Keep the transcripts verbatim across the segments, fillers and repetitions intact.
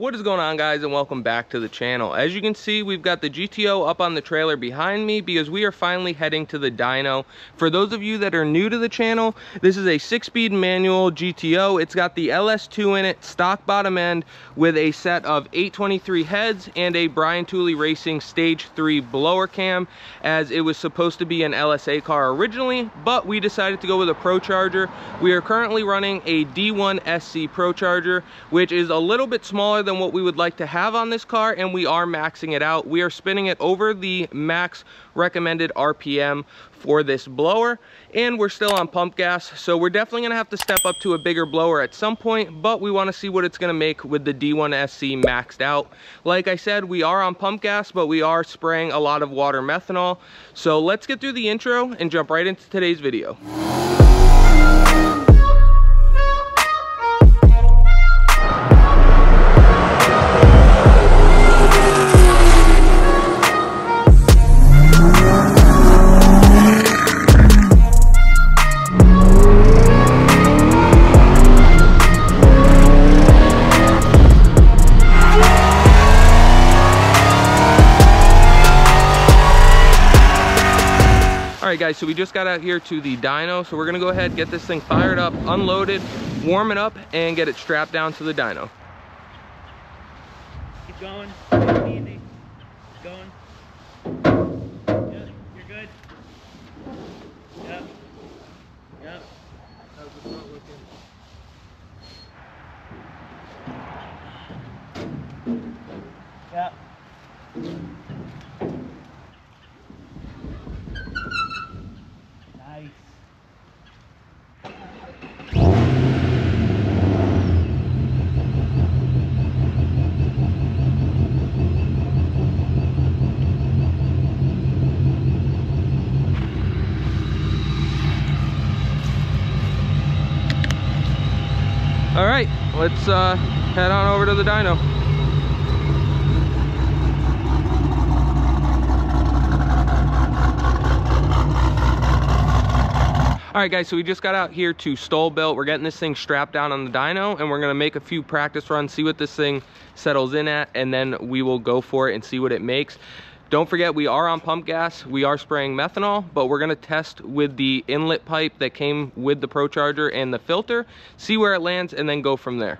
What is going on, guys, and welcome back to the channel. As you can see, we've got the G T O up on the trailer behind me because we are finally heading to the dyno. For those of you that are new to the channel, this is a six-speed manual G T O. It's got the L S two in it, stock bottom end, with a set of eight twenty-three heads and a Brian Tooley Racing stage three blower cam, as it was supposed to be an L S A car originally, but we decided to go with a Pro Charger. We are currently running a D one S C Pro Charger, which is a little bit smaller than than what we would like to have on this car, and we are maxing it out. We are spinning it over the max recommended R P M for this blower, and we're still on pump gas, so we're definitely gonna have to step up to a bigger blower at some point, but we want to see what it's gonna make with the D one S C maxed out. Like I said, we are on pump gas, but we are spraying a lot of water methanol. So let's get through the intro and jump right into today's video. All right, guys, so we just got out here to the dyno, so we're gonna go ahead, get this thing fired up, unloaded, warm it up, and get it strapped down to the dyno. Keep going, easy, going. Yep, you're good. Yep, yep. How's the front looking? Yep. All right, let's uh, head on over to the dyno. All right, guys, so we just got out here to Stohl Built. We're getting this thing strapped down on the dyno, and we're gonna make a few practice runs, see what this thing settles in at, and then we will go for it and see what it makes. Don't forget, we are on pump gas, we are spraying methanol, but we're gonna test with the inlet pipe that came with the Pro Charger and the filter, see where it lands, and then go from there.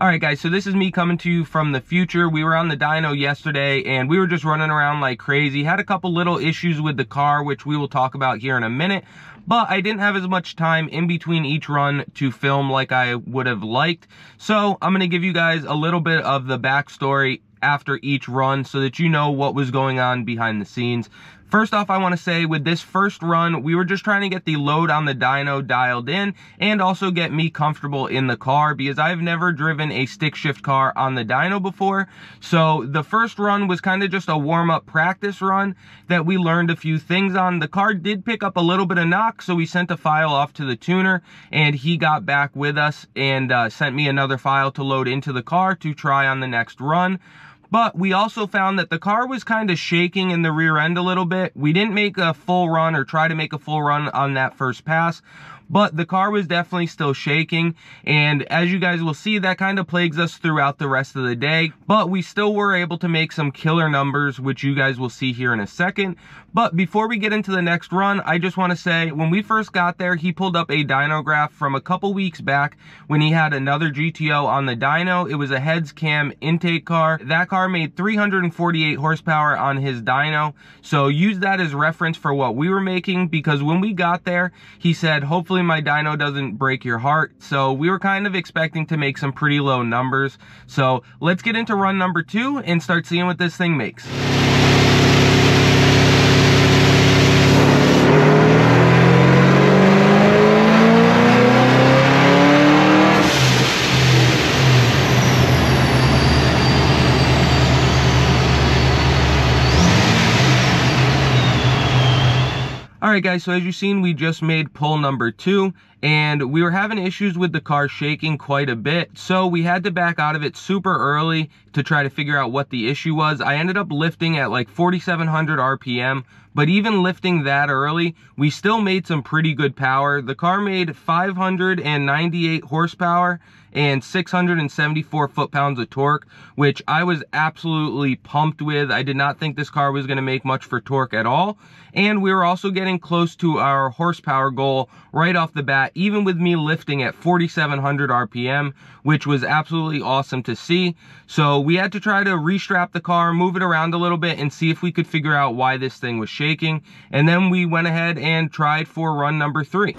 All right, guys, so this is me coming to you from the future. We were on the dyno yesterday and we were just running around like crazy. Had a couple little issues with the car, which we will talk about here in a minute, but I didn't have as much time in between each run to film like I would have liked. So I'm gonna give you guys a little bit of the backstory after each run so that you know what was going on behind the scenes. First off, I want to say with this first run, we were just trying to get the load on the dyno dialed in and also get me comfortable in the car because I've never driven a stick shift car on the dyno before. So the first run was kind of just a warm-up practice run that we learned a few things on. The car did pick up a little bit of knock, so we sent a file off to the tuner and he got back with us and uh, sent me another file to load into the car to try on the next run. But we also found that the car was kind of shaking in the rear end a little bit. We didn't make a full run or try to make a full run on that first pass, but the car was definitely still shaking, and as you guys will see, that kind of plagues us throughout the rest of the day. But we still were able to make some killer numbers, which you guys will see here in a second. But before we get into the next run, I just want to say, when we first got there, he pulled up a dyno graph from a couple weeks back when he had another G T O on the dyno. It was a heads cam intake car. That car made three hundred forty-eight horsepower on his dyno, so use that as reference for what we were making, because when we got there, he said, hopefully my dyno doesn't break your heart. So we were kind of expecting to make some pretty low numbers. So let's get into run number two and start seeing what this thing makes. Alright guys, so as you've seen, we just made pull number two, and we were having issues with the car shaking quite a bit, so we had to back out of it super early to try to figure out what the issue was. I ended up lifting at like forty-seven hundred R P M, but even lifting that early, we still made some pretty good power. The car made five hundred ninety-eight horsepower and six hundred seventy-four foot-pounds of torque, which I was absolutely pumped with. I did not think this car was going to make much for torque at all, and we were also getting close to our horsepower goal right off the bat, even with me lifting at forty-seven hundred R P M, which was absolutely awesome to see. So we had to try to restrap the car, move it around a little bit, and see if we could figure out why this thing was shaking, and then we went ahead and tried for run number three.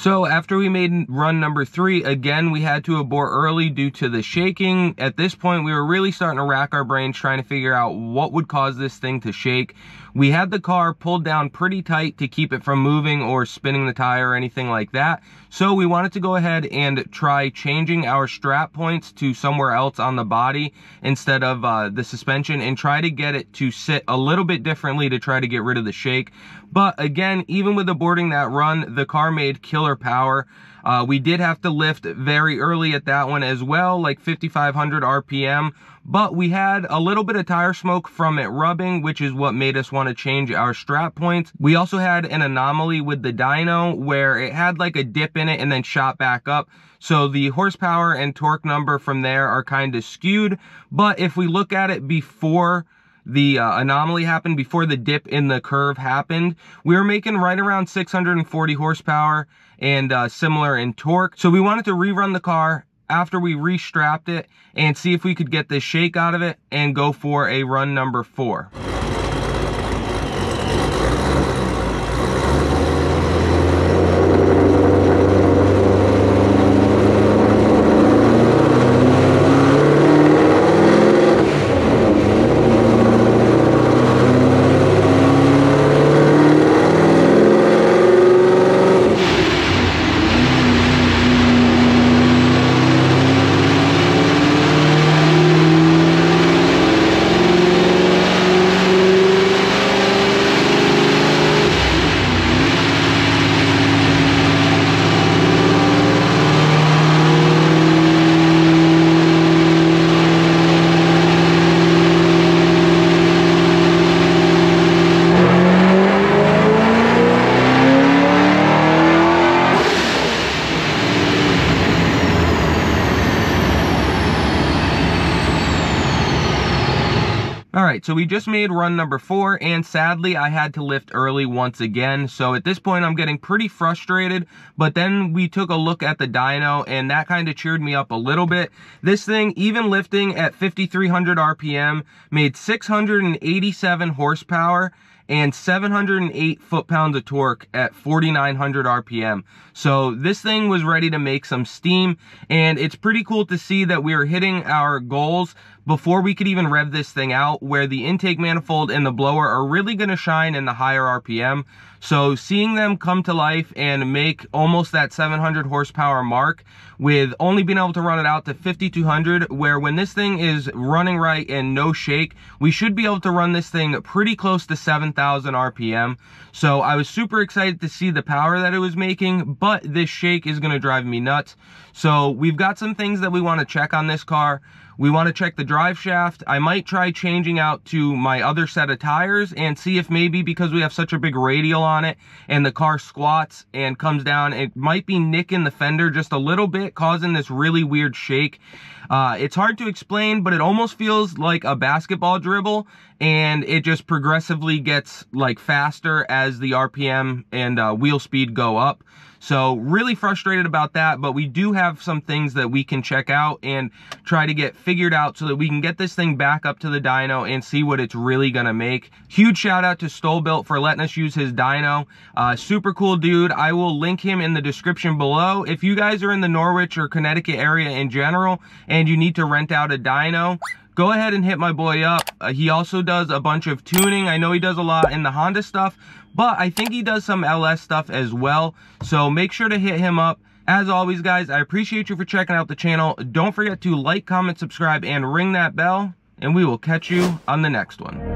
So after we made run number three, again, we had to abort early due to the shaking. At this point, we were really starting to rack our brains trying to figure out what would cause this thing to shake. We had the car pulled down pretty tight to keep it from moving or spinning the tire or anything like that. So we wanted to go ahead and try changing our strap points to somewhere else on the body instead of uh, the suspension, and try to get it to sit a little bit differently to try to get rid of the shake. But again, even with aborting that run, the car made killer power. Uh, we did have to lift very early at that one as well, like fifty-five hundred R P M, but we had a little bit of tire smoke from it rubbing, which is what made us want to change our strap points. We also had an anomaly with the dyno where it had like a dip in it and then shot back up. So the horsepower and torque number from there are kind of skewed, but if we look at it before the uh, anomaly happened, before the dip in the curve happened, we were making right around six hundred forty horsepower and uh, similar in torque. So we wanted to rerun the car after we restrapped it and see if we could get this shake out of it and go for a run number four. All right, so we just made run number four, and sadly I had to lift early once again. So at this point I'm getting pretty frustrated, but then we took a look at the dyno and that kind of cheered me up a little bit. This thing, even lifting at fifty-three hundred R P M, made six hundred eighty-seven horsepower and seven hundred eight foot-pounds of torque at forty-nine hundred R P M. So this thing was ready to make some steam, and it's pretty cool to see that we are hitting our goals before we could even rev this thing out, where the intake manifold and the blower are really gonna shine in the higher R P M. So seeing them come to life and make almost that seven hundred horsepower mark with only being able to run it out to fifty-two hundred, where when this thing is running right and no shake, we should be able to run this thing pretty close to seven thousand R P M. So I was super excited to see the power that it was making, but this shake is gonna drive me nuts. So we've got some things that we wanna check on this car. We want to check the drive shaft. I might try changing out to my other set of tires and see if maybe, because we have such a big radial on it and the car squats and comes down, it might be nicking the fender just a little bit, causing this really weird shake. Uh, it's hard to explain, but it almost feels like a basketball dribble, and it just progressively gets like faster as the R P M and uh, wheel speed go up. So really frustrated about that, but we do have some things that we can check out and try to get figured out so that we can get this thing back up to the dyno and see what it's really gonna make. Huge shout out to Stohl Built for letting us use his dyno. Uh, super cool dude. I will link him in the description below. If you guys are in the Norwich or Connecticut area in general and you need to rent out a dyno, go ahead and hit my boy up. Uh, he also does a bunch of tuning. I know he does a lot in the Honda stuff, but I think he does some L S stuff as well. So make sure to hit him up. As always, guys, I appreciate you for checking out the channel. Don't forget to like, comment, subscribe, and ring that bell. And we will catch you on the next one.